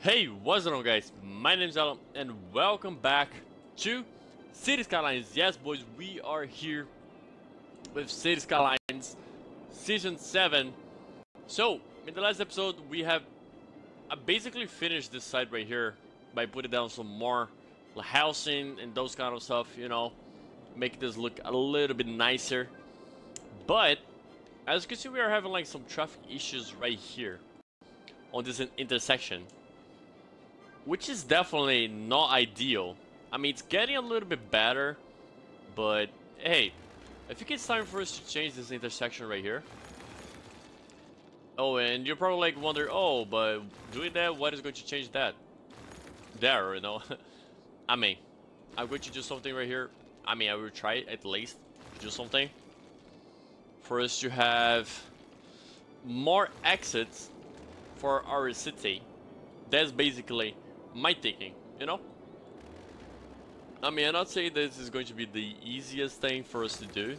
Hey, what's going on, guys? My name is Alan and welcome back to Cities: Skylines. Yes, boys, we are here with Cities: Skylines Season 7. So, in the last episode, we have basically finished this side right here by putting down some more housing and those kind of stuff, you know, make this look a little bit nicer. But, as you can see, we are having like some traffic issues right here on this intersection, which is definitely not ideal. I mean, it's getting a little bit better, but hey, I think it's time for us to change this intersection right here. Oh, and you're probably like wondering, oh, but doing that, what is going to change that? There, you know. I mean, I'm going to do something right here. I mean, I will try at least to do something for us to have more exits for our city. That's basically my thinking, you know? I mean, I'm not saying this is going to be the easiest thing for us to do.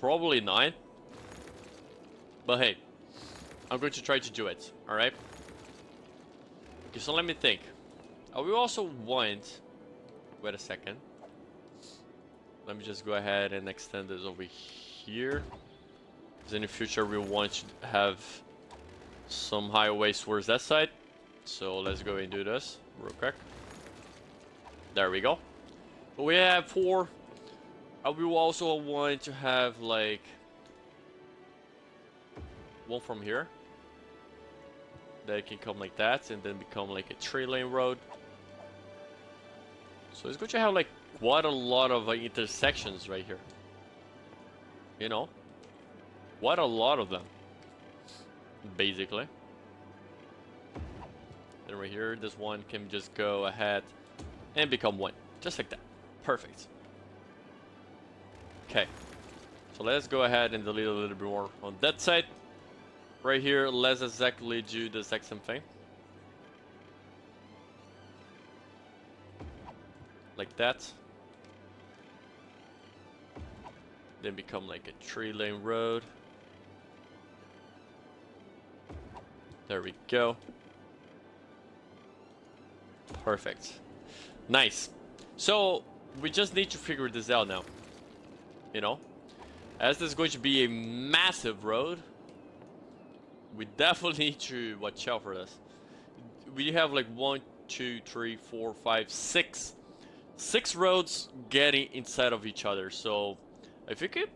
Probably not. But hey, I'm going to try to do it, alright? Okay, so let me think. I will also want... Wait a second. Let me just go ahead and extend this over here. Because in the future we want to have some highways towards that side. So let's go and do this real quick. There we go. We have four. I will also want to have like one from here that can come like that and then become like a 3-lane road. So it's going to have like quite a lot of intersections right here, you know, quite a lot of them basically. And right here, this one can just go ahead and become one, just like that. Perfect. Okay, so let's go ahead and delete a little bit more on that side. Right here, let's exactly do the exact same thing, like that. Then become like a 3-lane road. There we go. Perfect. Nice. So we just need to figure this out now, you know, as this is going to be a massive road. We definitely need to watch out for this. We have like 6 roads getting inside of each other. So if you could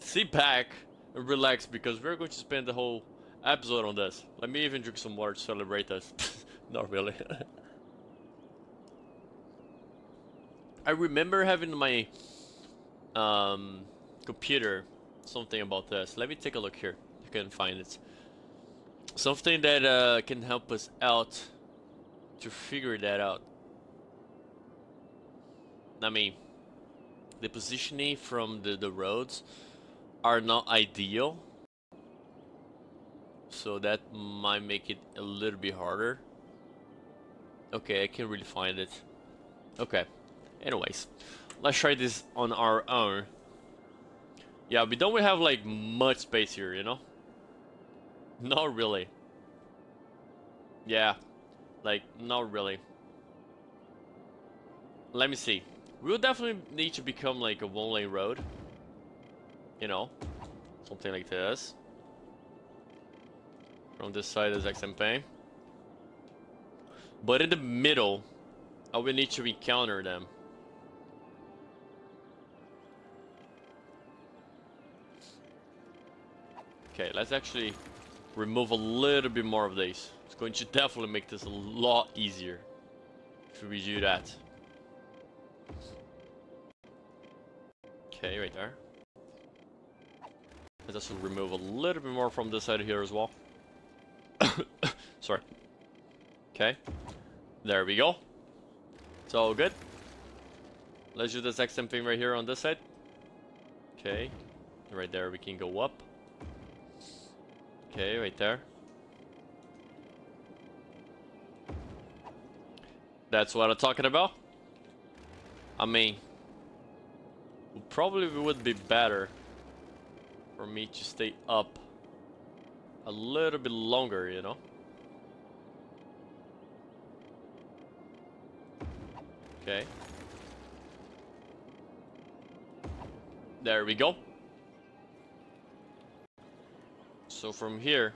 sit back and relax, because we're going to spend the whole episode on this. Let me even drink some water to celebrate this. Not really. I remember having my computer something about this. Let me take a look here. You can find it. Something that can help us out to figure that out. I mean, the positioning from the roads are not ideal, so that might make it a little bit harder. Okay, I can't really find it. Okay. Anyways, let's try this on our own. Yeah, we don't have like much space here, you know? Not really. Yeah, like not really. Let me see. We'll definitely need to become like a 1-lane road, you know, something like this. From this side is XMP. But in the middle, I will need to encounter them. Okay, let's actually remove a little bit more of these. It's going to definitely make this a lot easier if we do that. Okay, right there. Let's also remove a little bit more from this side here as well. Sorry. Okay, there we go. It's all good. Let's do the exact same thing right here on this side. Okay, right there we can go up. Okay, right there. That's what I'm talking about. I mean, it probably would be better for me to stay up a little bit longer, you know? Okay. There we go. So from here,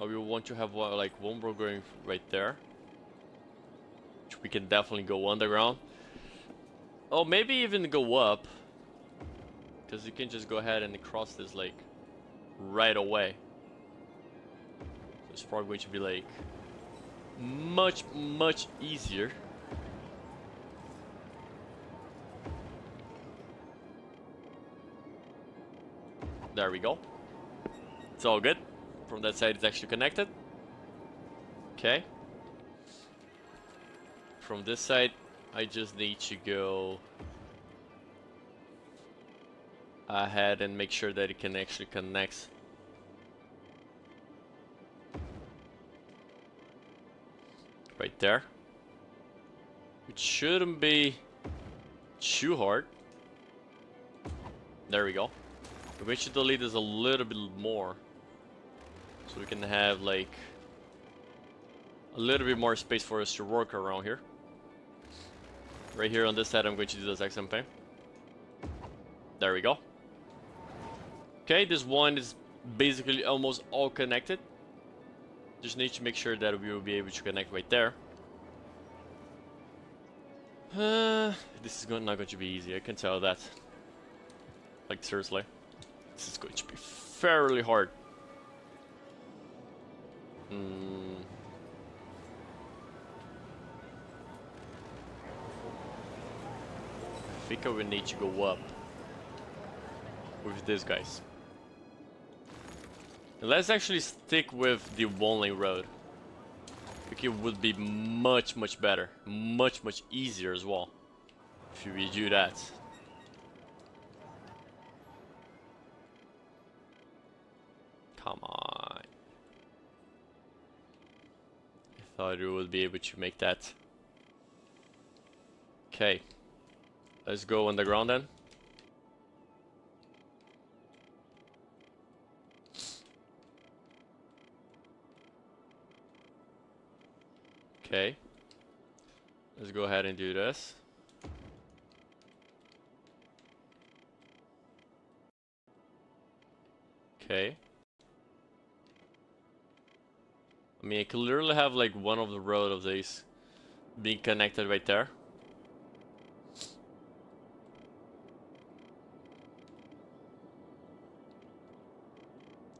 I will want to have one road going right there. Which we can definitely go underground. Oh, maybe even go up. Because you can just go ahead and cross this lake right away. So it's probably going to be like much easier. There we go. It's all good. From that side it's actually connected. Okay. From this side I just need to go ahead and make sure that it can actually connect. Right there. It shouldn't be too hard. There we go. We should delete this a little bit more so we can have like a little bit more space for us to work around here. Right here on this side I'm going to do the exact same thing. There we go. Okay, this one is basically almost all connected. Just need to make sure that we will be able to connect right there. This is not going to be easy, I can tell that. Like seriously. This is going to be fairly hard. I think I will need to go up with these guys. And let's actually stick with the one-lane road. I think it would be much better, much easier as well if we do that. Come on. I thought you would be able to make that. Okay. Let's go underground then. Okay. Let's go ahead and do this. Okay. I mean, I could literally have like one of the road of these being connected right there.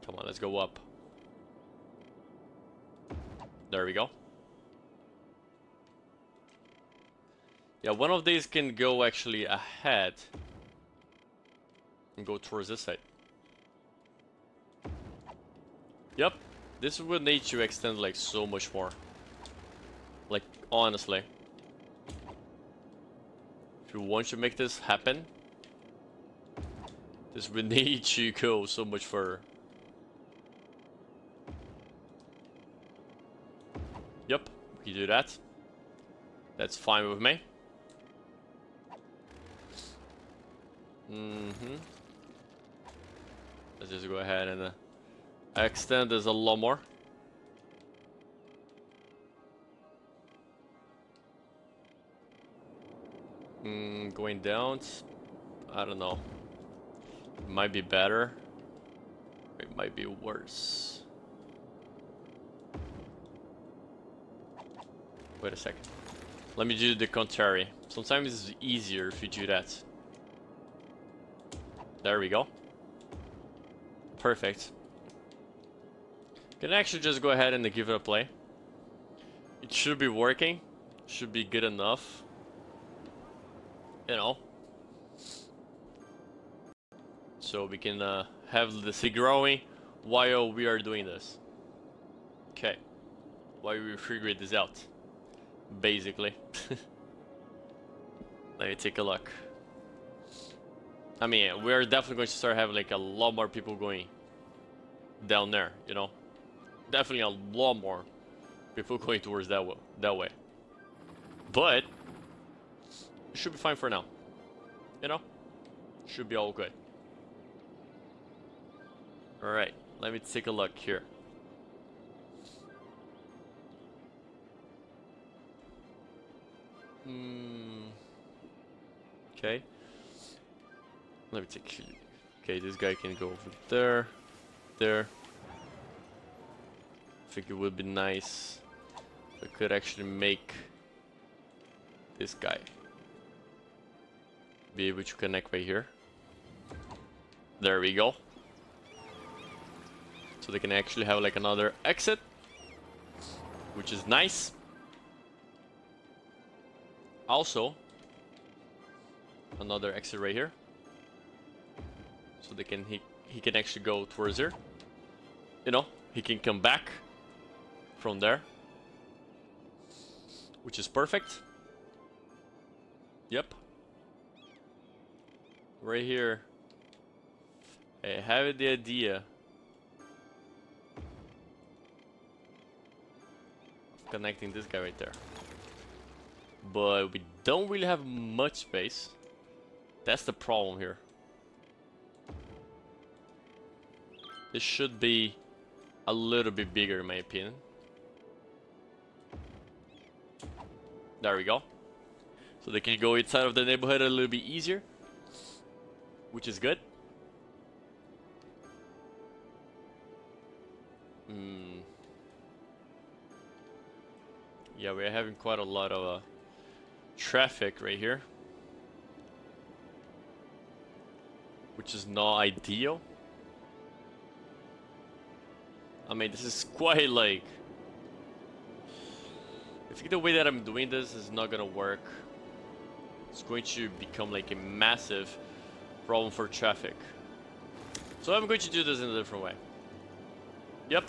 Come on, let's go up. There we go. Yeah, one of these can go actually ahead and go towards this side. Yep. This would need to extend like so much more. Like honestly. If you want to make this happen, this would need to go so much further. Yep, we can do that. That's fine with me. Let's just go ahead and extend this a lot more. Going down, I don't know. It might be better. It might be worse. Wait a second. Let me do the contrary. Sometimes it's easier if you do that. There we go. Perfect. Can actually just go ahead and give it a play. It should be working. Should be good enough. You know. So we can have the sea growing while we are doing this. Okay. While we figure this out. Basically. Let me take a look. I mean, we are definitely going to start having like a lot more people going down there, you know. Definitely a lot more people going towards that way, but it should be fine for now. You know, should be all good. All right, let me take a look here. Okay. Let me take. Okay, this guy can go over there. There. I think it would be nice if I could actually make this guy be able to connect right here. There we go. So they can actually have like another exit, which is nice. Also, another exit right here. So they can he can actually go towards here. You know, he can come back from there, which is perfect. Yep. Right here, I have the idea of connecting this guy right there. But we don't really have much space. That's the problem here. This should be a little bit bigger in my opinion. There we go. So they can go inside of the neighborhood a little bit easier, which is good. Yeah, we're having quite a lot of traffic right here, which is not ideal. I mean, this is quite like, I think the way that I'm doing this is not gonna work. It's going to become like a massive problem for traffic. So I'm going to do this in a different way. Yep,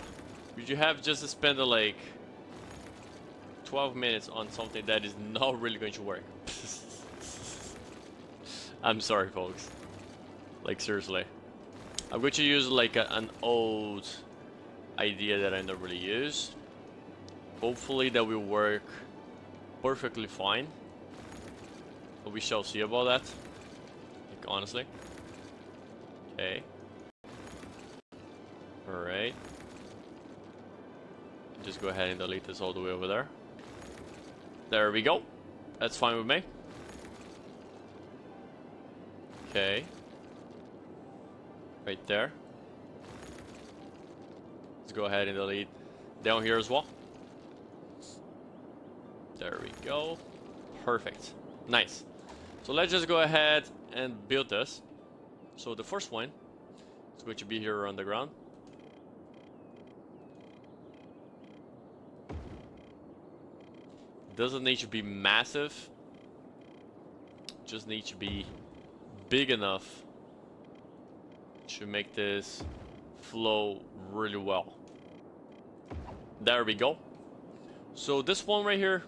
you have just to spend like 12 minutes on something that is not really going to work. I'm sorry, folks. Like, seriously, I'm going to use like an old idea that I don't really use. Hopefully that will work perfectly fine, but we shall see about that, like, honestly. Okay, all right, just go ahead and delete this all the way over there. There we go. That's fine with me. Okay, right there. Let's go ahead and delete down here as well. There we go. Perfect. Nice. So let's just go ahead and build this. So the first one is going to be here on the ground. Doesn't need to be massive, just need to be big enough to make this flow really well. There we go. So this one right here,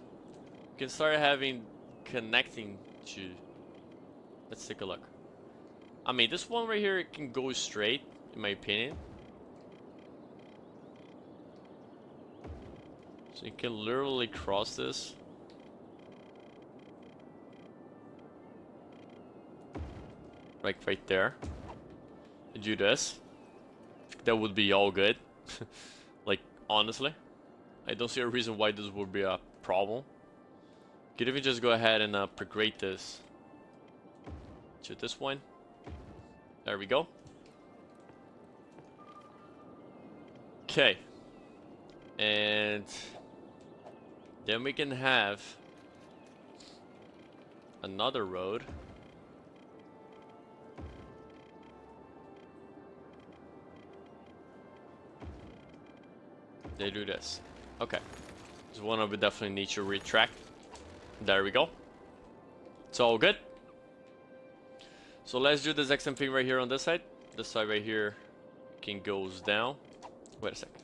you can start having connecting to, let's take a look. I mean, this one right here, it can go straight in my opinion. So you can literally cross this. Like right there. Do this. That would be all good. Like, honestly, I don't see a reason why this would be a problem. Could even just go ahead and upgrade this to this one. There we go. Okay, and then we can have another road. They do this. Okay, this one I would definitely need to retract. There we go. It's all good. So let's do the exact same thing right here on this side. This side right here can goes down. Wait a second.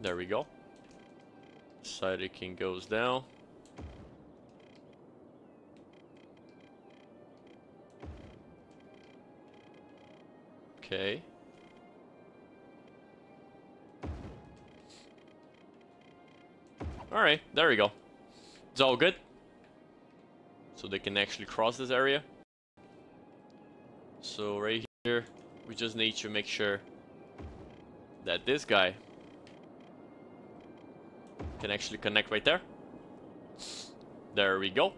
There we go. This side it can goes down. Okay. All right, there we go. It's all good. So they can actually cross this area. So right here, we just need to make sure that this guy Can actually connect right there. There we go.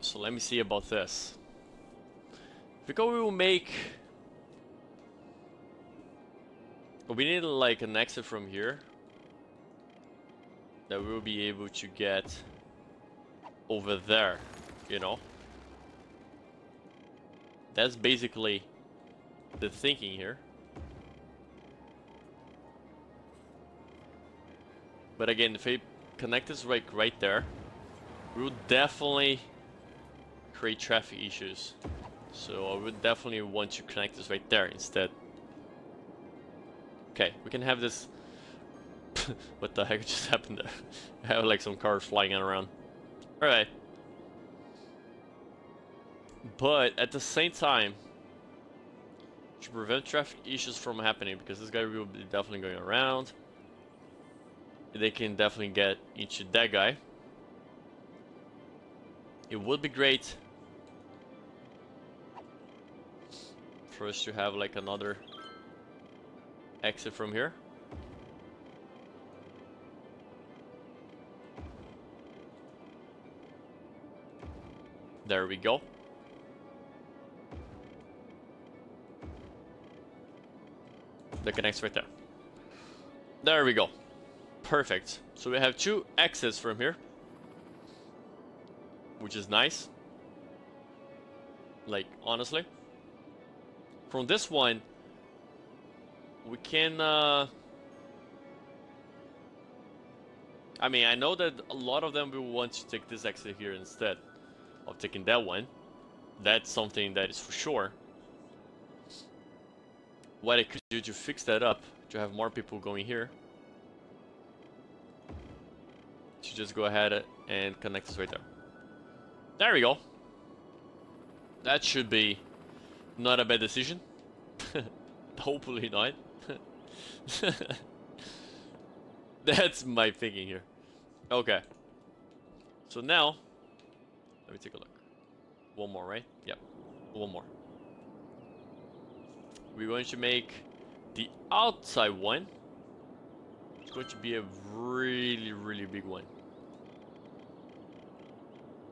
So let me see about this. Because we will make... we need like an exit from here. That we will be able to get over there, you know. That's basically the thinking here. But again, if I connect this right there, we will definitely create traffic issues. So I would definitely want to connect this right there instead. Okay, we can have this. What the heck just happened there? I have like some cars flying around. Alright. But at the same time, to prevent traffic issues from happening, because this guy will be definitely going around. They can definitely get into that guy. It would be great for us to have like another exit from here. There we go. That connects right there. There we go. Perfect. So we have two exits from here, which is nice. Like, honestly, from this one we can I mean, I know that a lot of them will want to take this exit here instead of taking that one. That's something that is for sure. What I could do to fix that up, to have more people going here, to just go ahead and connect this right there. There we go. That should be not a bad decision. Hopefully not. That's my thinking here. Okay. So now, let me take a look. One more, right? Yep. One more. We're going to make the outside one. It's going to be a really, really big one.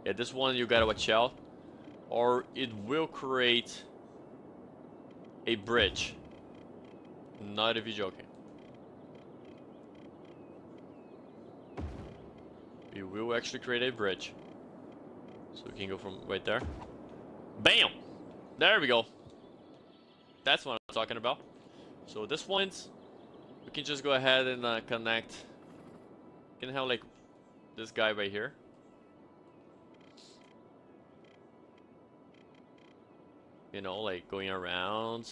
Yeah, this one you gotta watch out, or it will create a bridge. Not if you're joking. It will actually create a bridge. So we can go from right there. Bam! There we go. That's what I'm talking about. So this one's, we can just go ahead and connect. We can have like this guy right here. You know, like going around.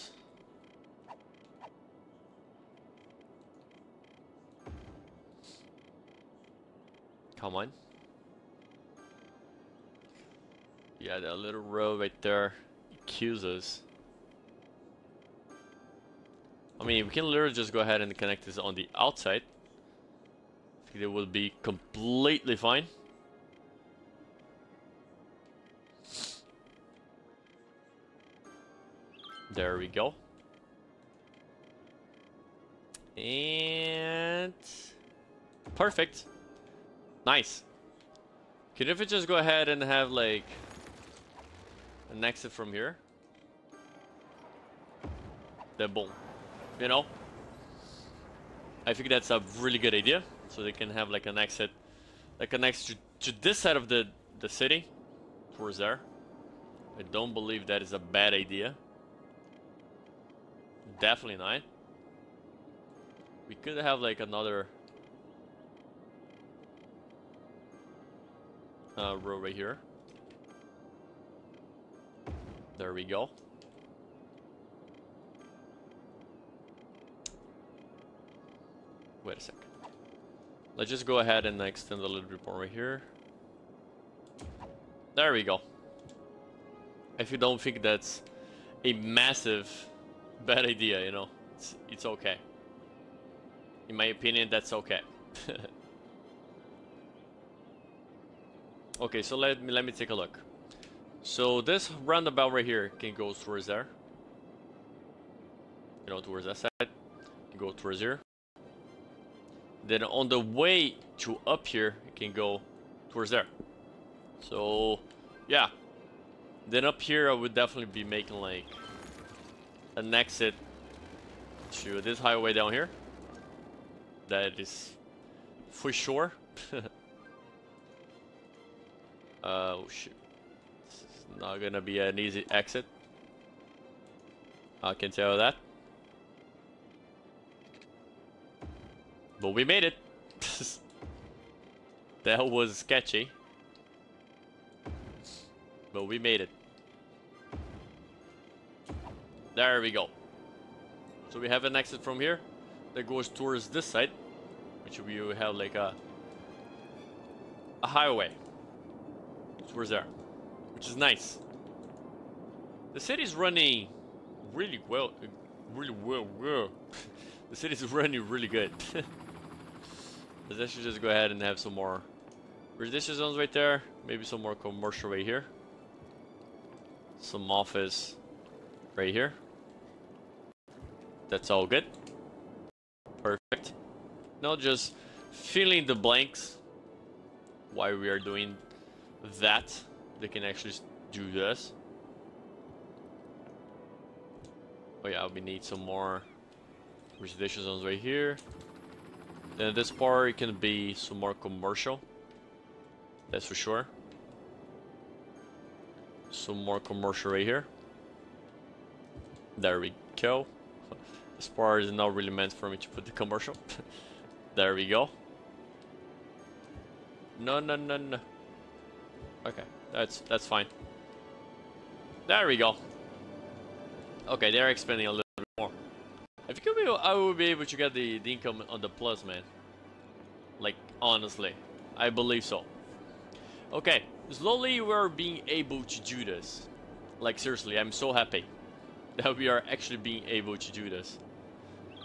Come on. Yeah, that little road right there cues us. I mean, we can literally just go ahead and connect this on the outside. I think it will be completely fine. There we go. And perfect. Nice. Can if we just go ahead and have like an exit from here? Then boom. You know? I think that's a really good idea. So they can have like an exit that connects to this side of the city. Towards there. I don't believe that is a bad idea. Definitely not. We could have like another row right here. There we go. Wait a sec. Let's just go ahead and extend a little bit more right here. There we go. If you don't think that's a massive bad idea, you know, it's okay. In my opinion, that's okay. Okay, so let me take a look. So this roundabout right here can go towards there, you know, towards that side. Can go towards here. Then on the way to up here, it can go towards there. So, yeah. Then up here, I would definitely be making like an exit to this highway down here. That is for sure. Oh shit. This is not gonna be an easy exit. I can tell that. But we made it. That was sketchy. But we made it. There we go. So we have an exit from here that goes towards this side, which we have like a highway towards there, which is nice. The city's running really well, The city's running really good. Let's actually just go ahead and have some more residential zones right there. Maybe some more commercial right here. Some office right here. That's all good. Perfect. Now just fill in the blanks while we are doing that. They can actually do this. Oh yeah, we need some more residential zones right here. Then this part can be some more commercial. That's for sure. Some more commercial right here. There we go. This part is not really meant for me to put the commercial. There we go. No. Okay, that's fine. There we go. Okay, they're expanding a little bit more. I think I will be able to get the income on the plus, man. Like, honestly, I believe so. Okay, slowly we're being able to do this. Like, seriously, I'm so happy that we are actually being able to do this.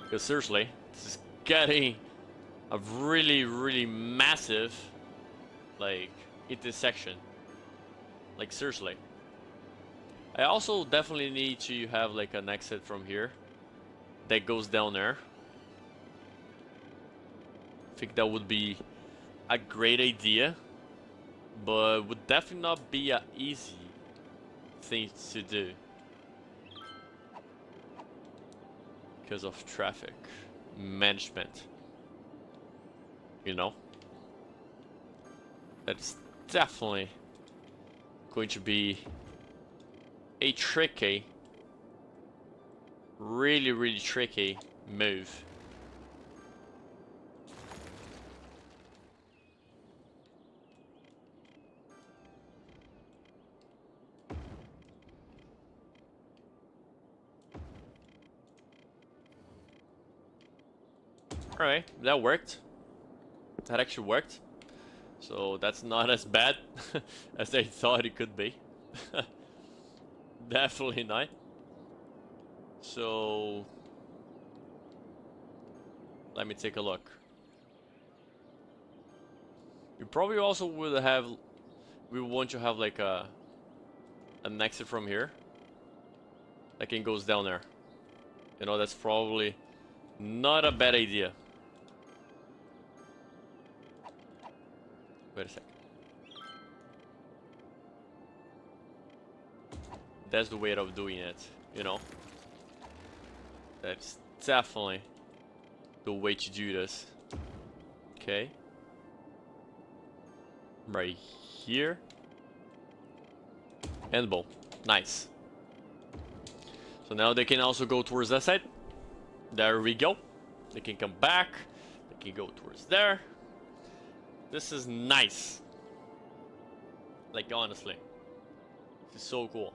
Because seriously, this is getting a really, really massive, like, intersection. Like, seriously. I also definitely need to have, like, an exit from here that goes down there. I think that would be a great idea. But it would definitely not be an easy thing to do because of traffic management, you know. That's definitely going to be a tricky, really tricky move. Alright, that worked. That actually worked. So that's not as bad as I thought it could be. Definitely not. So let me take a look. You probably also would have, we want to have like an exit from here. Like it goes down there. You know, that's probably not a bad idea. Wait a sec. That's the way of doing it, you know. That's definitely the way to do this. Okay. Right here. And boom. Nice. So now they can also go towards that side. There we go. They can come back. They can go towards there. This is nice. Like, honestly, this is so cool.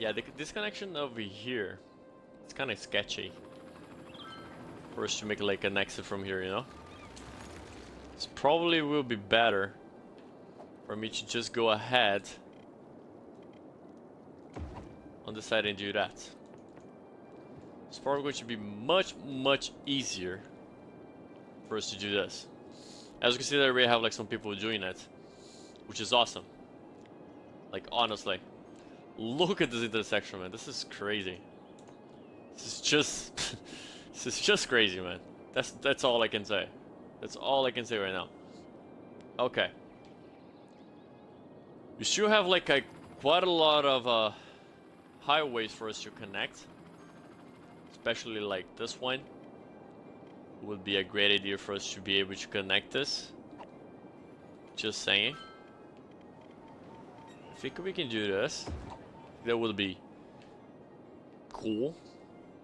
Yeah, this connection over here, it's kind of sketchy for us to make like an exit from here, you know. It's probably will be better for me to just go ahead on the side and do that. It's probably going to be much easier for us to do this. As you can see, there we have like some people doing it, which is awesome. Like, honestly, look at this intersection, man. This is crazy. This is just crazy, man. That's all I can say. That's all I can say right now. Okay. We still have like quite a lot of highways for us to connect. Especially like this one. Would be a great idea for us to be able to connect this. Just saying. I think we can do this. That would be cool.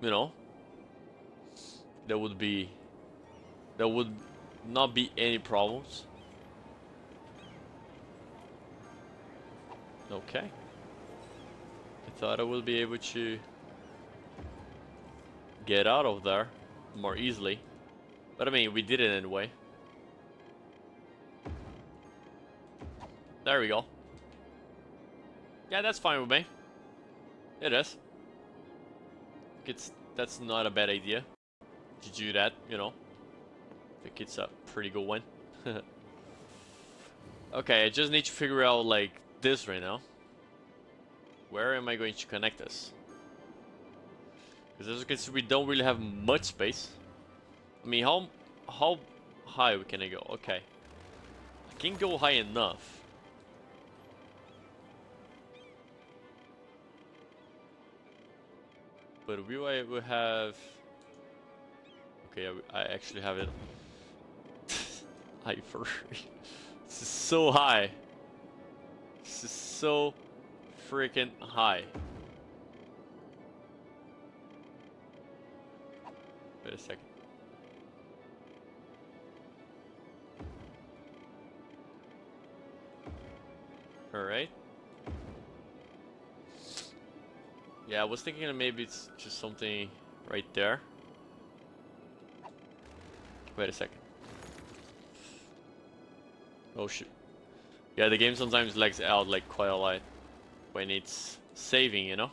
You know, that would not be any problems. Okay, I thought I would be able to get out of there more easily, but I mean, we did it anyway. There we go. Yeah, that's fine with me. It is. That's not a bad idea to do that, you know. I think it's a pretty good one. Okay, I just need to figure out like this right now. Where am I going to connect this? Because as you can see, we don't really have much space. I mean, how high can I go? Okay, I can go high enough. But we have... Okay, I actually have it high for real. This is so high. This is so freaking high. Wait a second. All right. Yeah, I was thinking that maybe it's just something right there. Wait a second. Oh shoot. Yeah, the game sometimes lags out like quite a lot when it's saving, you know?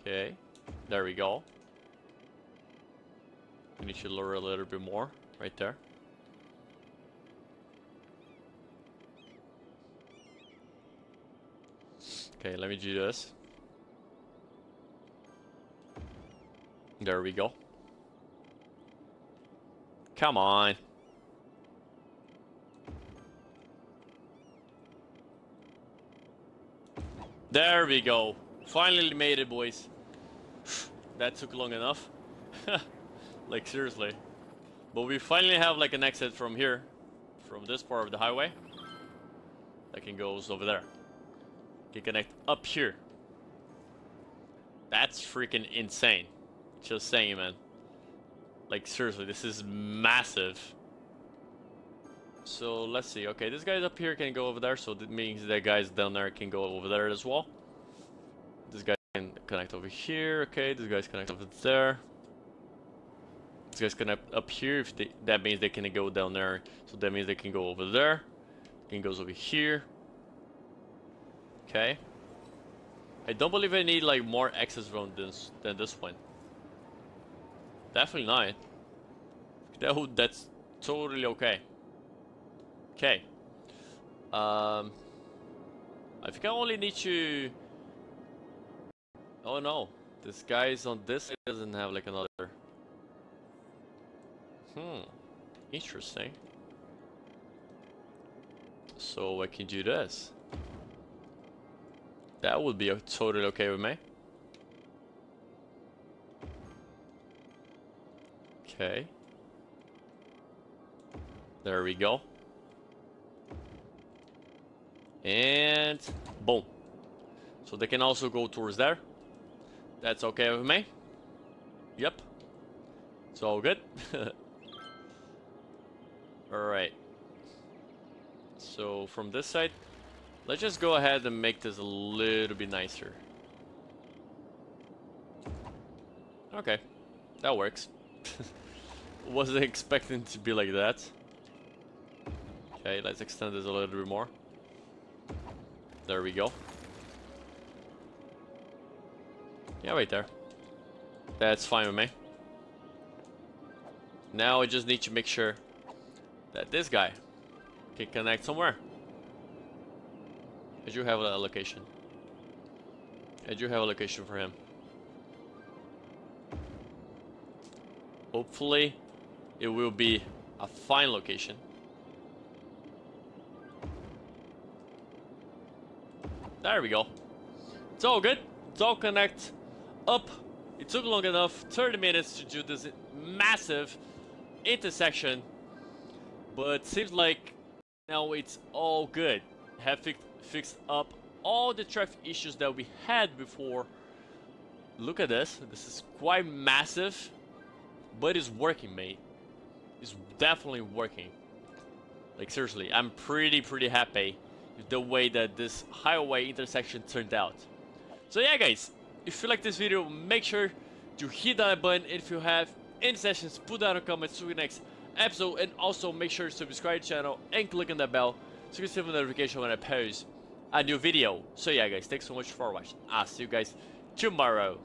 Okay, there we go. I need to lower a little bit more right there. Okay, let me do this. There we go. Come on. There we go. Finally made it, boys. That took long enough. Like, seriously. But we finally have like an exit from here. From this part of the highway. That can go over there. Can connect up here. That's freaking insane. Just saying, man. Like, seriously, this is massive. So let's see. Okay, this guy's up here can go over there, so that means that guy's down there can go over there as well. This guy can connect over here. Okay, this guy's connect over there. This guy's connect up here. If they, that means they can go down there, so that means they can go over there. It goes over here. Okay. I don't believe I need like more access round than this one. Definitely not. That's totally okay. Okay. I think I only need to... Oh no, this guy is on this side, doesn't have like another. Interesting. So I can do this. That would be totally okay with me. Okay. There we go. And boom. So they can also go towards there. That's okay with me. Yep. It's all good. Alright. So from this side. Let's just go ahead and make this a little bit nicer. Okay, that works. Wasn't expecting to be like that. Okay, let's extend this a little bit more. There we go. Yeah, right there. That's fine with me. Now I just need to make sure that this guy can connect somewhere. I do have a location. I do have a location for him. Hopefully it will be a fine location. There we go. It's all good. It's all connected up. It took long enough, 30 minutes to do this massive intersection, but seems like now it's all good. Have fixed up all the traffic issues that we had before. Look at this. This is quite massive, but it's working, mate. It's definitely working. Like seriously, I'm pretty happy with the way that this highway intersection turned out. So yeah, guys, if you like this video, make sure to hit that button. If you have any suggestions, put down a comment to the next episode, and also make sure to subscribe to the channel and click on the bell so you receive a notification when I post a new video. So yeah, guys, thanks so much for watching. I'll see you guys tomorrow.